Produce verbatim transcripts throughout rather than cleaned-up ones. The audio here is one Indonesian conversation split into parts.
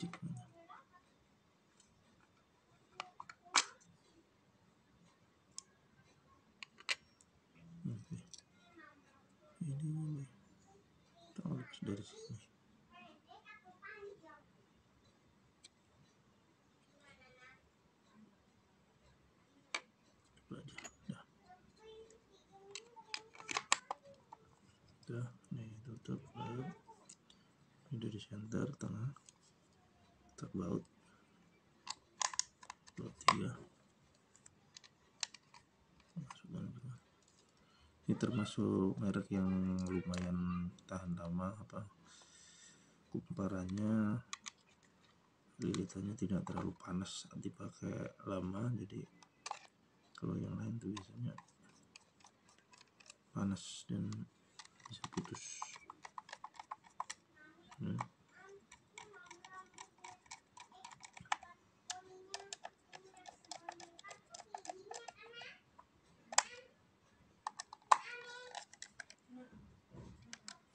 Cek mana. Oke. Ini mana? Taruh dari sini. Dari center tengah tak baut baut tiga masukkan ini termasuk merek yang lumayan tahan lama apa kumparannya lilitannya tidak terlalu panas dipakai lama. Jadi kalau yang lain tuh biasanya panas dan bisa putus. Hmm.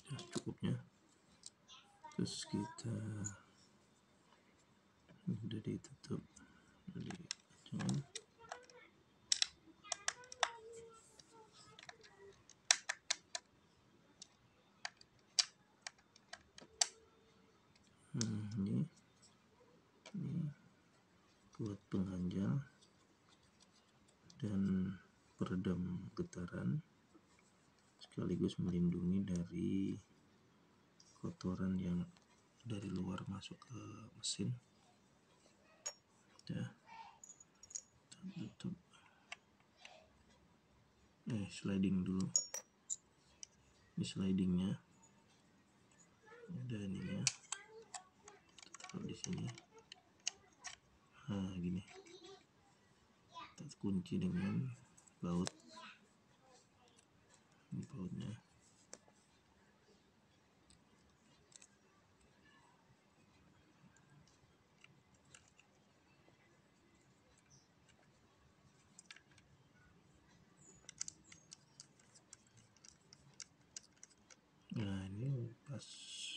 Ya, cukupnya. Terus kita udah ditutup dari jangan Hmm, ini, ini buat penghanjal dan peredam getaran sekaligus melindungi dari kotoran yang dari luar masuk ke mesin. Ya, tutup. Eh, sliding dulu. Ini slidingnya ada ininya. Di sini, nah gini, kita kunci dengan baut, ini bautnya, nah ini pas.